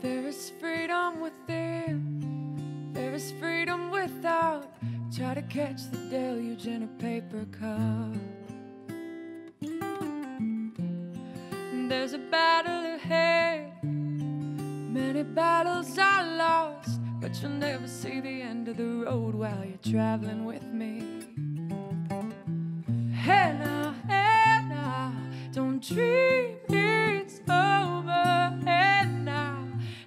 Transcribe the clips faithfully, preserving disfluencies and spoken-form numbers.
There is freedom within, there is freedom without. Try to catch the deluge in a paper cup. There's a battle ahead, many battles are lost, but you'll never see the end of the road while you're traveling with me. Hey now, hey now, don't dream it's over. Hey now,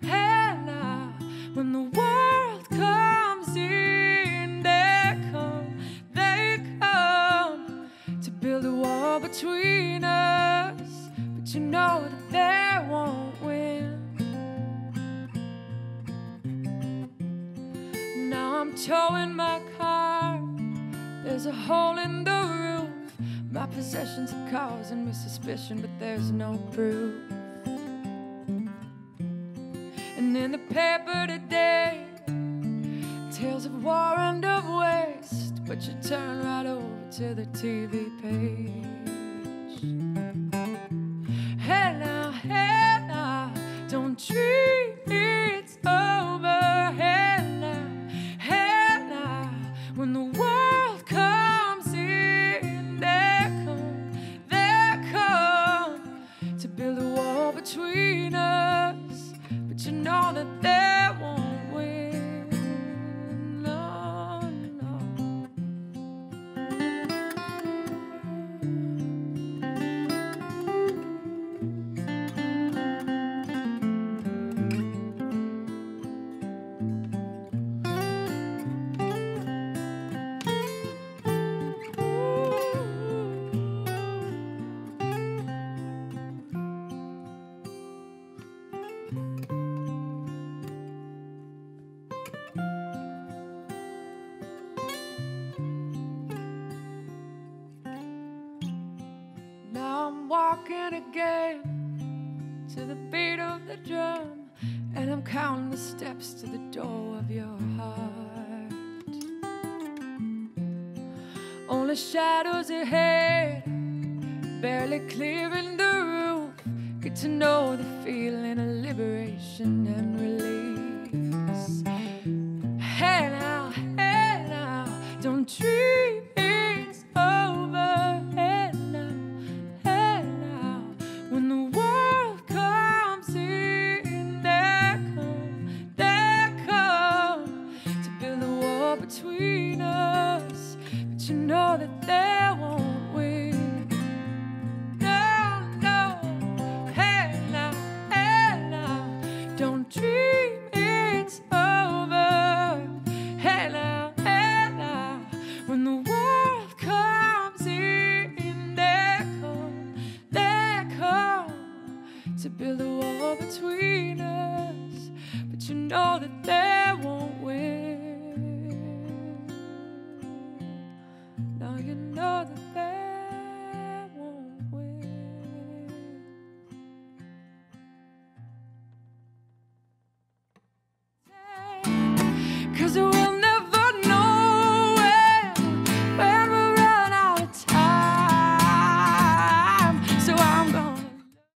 hey now, when the world comes in, they come, they come to build a wall between us, but you know that they won't win. Now I'm towing my car, there's a hole in the roof. My possessions are causing me suspicion, but there's no proof. And in the paper today, tales of war and of waste, but you turn right over to the T V page. Hey now, hey now, don't dream it's over. Hey now, hey now, when the world comes in, they build a wall between us, but you know that they won't win. No, walking again to the beat of the drum, and I'm counting the steps to the door of your heart. Only shadows ahead, barely clearing the roof. Get to know the feeling of liberation and release. Hey now, hey now, don't dream it's over. Between us, but you know that they won't win. No, no, hey now, hey now, don't dream it's over. Hey now, hey now, when the world comes in, they come, they come to build a wall between us, but you know that they won't.